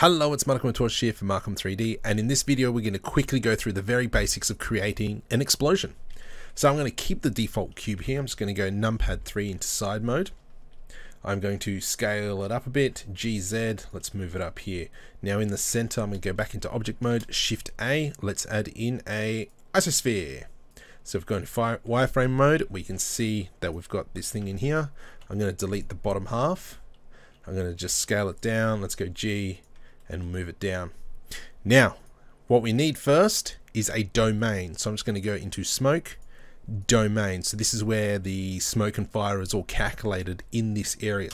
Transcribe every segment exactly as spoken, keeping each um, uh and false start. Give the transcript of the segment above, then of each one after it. Hello, it's Markom here for Markom three D, and in this video we're going to quickly go through the very basics of creating an explosion. So I'm going to keep the default cube here. I'm just going to go numpad three into side mode. I'm going to scale it up a bit, G Z, let's move it up here. Now in the center, I'm going to go back into object mode, shift A, let's add in a isosphere. So if we've gone to wireframe mode, we can see that we've got this thing in here. I'm going to delete the bottom half. I'm going to just scale it down, let's go G, and move it down. Now, what we need first is a domain. So I'm just going to go into smoke, domain. So this is where the smoke and fire is all calculated in this area.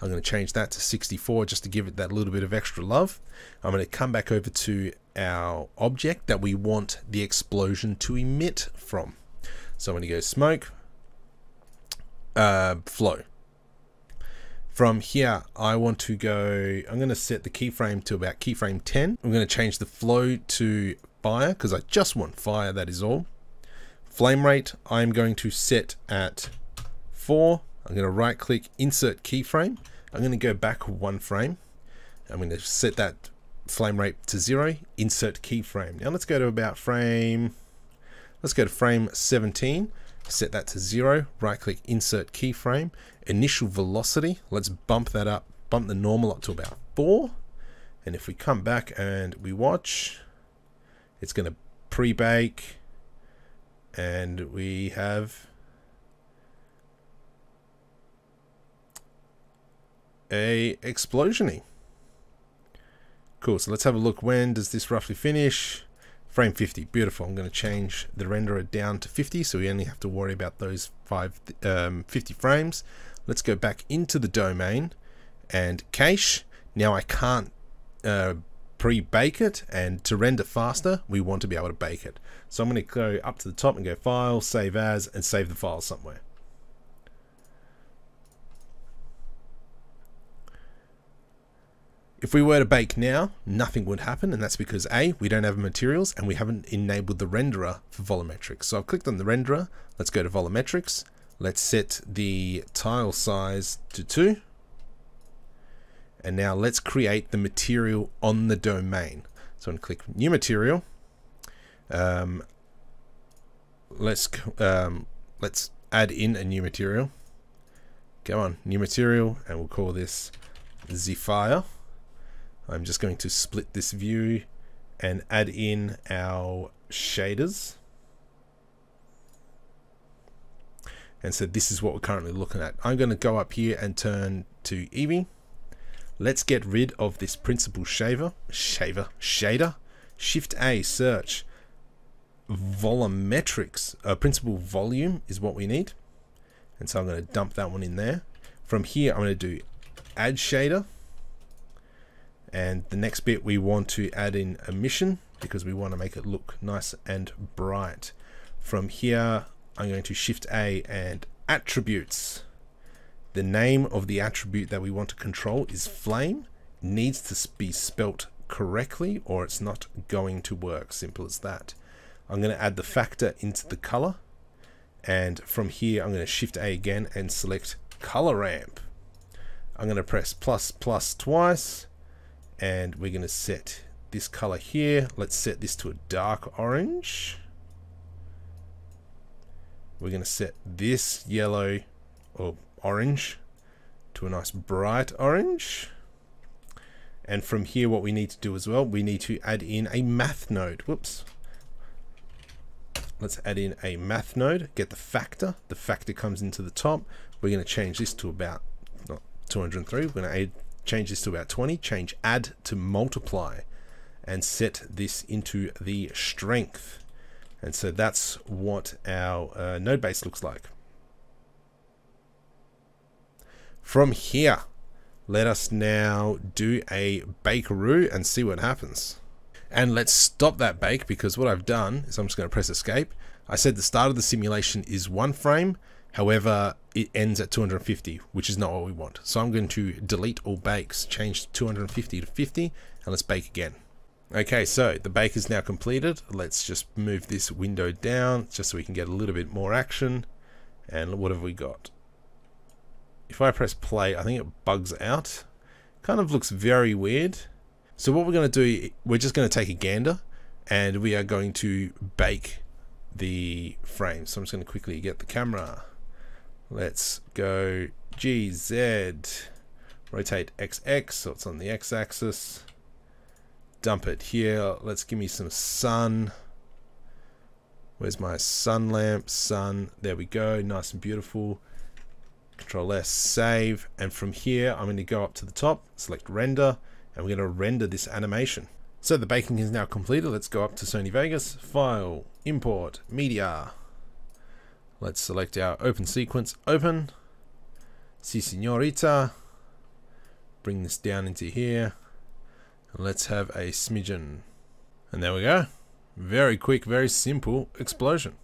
I'm going to change that to sixty-four just to give it that little bit of extra love. I'm going to come back over to our object that we want the explosion to emit from. So I'm going to go smoke, uh, flow. From here, I want to go, I'm going to set the keyframe to about keyframe ten. I'm going to change the flow to fire because I just want fire, that is all. Flame rate, I'm going to set at four. I'm going to right click, insert keyframe. I'm going to go back one frame. I'm going to set that flame rate to zero, insert keyframe. Now let's go to about frame, let's go to frame seventeen. Set that to zero, right click, insert keyframe, initial velocity. Let's bump that up, bump the normal up to about four. And if we come back and we watch, it's going to pre-bake. And we have a explosioning. Cool. So let's have a look. When does this roughly finish? Frame fifty, beautiful. I'm going to change the renderer down to fifty, so we only have to worry about those five, um, fifty frames. Let's go back into the domain and cache. Now I can't uh, pre-bake it, and to render faster, we want to be able to bake it. So I'm going to go up to the top and go File, Save As, and save the file somewhere. If we were to bake now, nothing would happen, and that's because A, we don't have materials and we haven't enabled the renderer for volumetrics. So I've clicked on the renderer, let's go to volumetrics, let's set the tile size to two, and now let's create the material on the domain. So I'm going to click new material, um, let's, um, let's add in a new material, go on, new material, and we'll call this Zephyr. I'm just going to split this view and add in our shaders. And so this is what we're currently looking at. I'm going to go up here and turn to Eevee. Let's get rid of this principal shaver, shaver, shader. Shift A, search. Volumetrics, uh, principal volume is what we need. And so I'm going to dump that one in there. From here, I'm going to do add shader. And the next bit we want to add in emission because we want to make it look nice and bright. From here, I'm going to shift A and attributes. The name of the attribute that we want to control is flame. It needs to be spelt correctly or it's not going to work, simple as that. I'm going to add the factor into the color. And from here, I'm going to shift A again and select color ramp. I'm going to press plus plus twice. And we're going to set this color here. Let's set this to a dark orange. We're going to set this yellow or orange to a nice bright orange. And from here, what we need to do as well, we need to add in a math node. Whoops. Let's add in a math node, get the factor. The factor comes into the top. We're going to change this to about not two hundred three. We're going to add change this to about twenty, change add to multiply, and set this into the strength. And so that's what our uh, node base looks like. From here, let us now do a bakeroo and see what happens. And let's stop that bake because what I've done is I'm just going to press escape. I said the start of the simulation is one frame. However, it ends at two hundred fifty, which is not what we want. So I'm going to delete all bakes, change two hundred fifty to fifty, and let's bake again. Okay, so the bake is now completed. Let's just move this window down just so we can get a little bit more action. And what have we got? If I press play, I think it bugs out. Kind of looks very weird. So what we're going to do, we're just going to take a gander and we are going to bake the frame. So I'm just going to quickly get the camera. Let's go G Z, rotate X X, so it's on the X axis. Dump it here. Let's give me some sun. Where's my sun lamp? Sun. There we go. Nice and beautiful. Control S, save. And from here, I'm going to go up to the top, select render, and we're going to render this animation. So the baking is now completed. Let's go up to Sony Vegas, file, import, media. Let's select our open sequence, open. Si señorita. Bring this down into here. And let's have a smidgen. And there we go. Very quick, very simple explosion.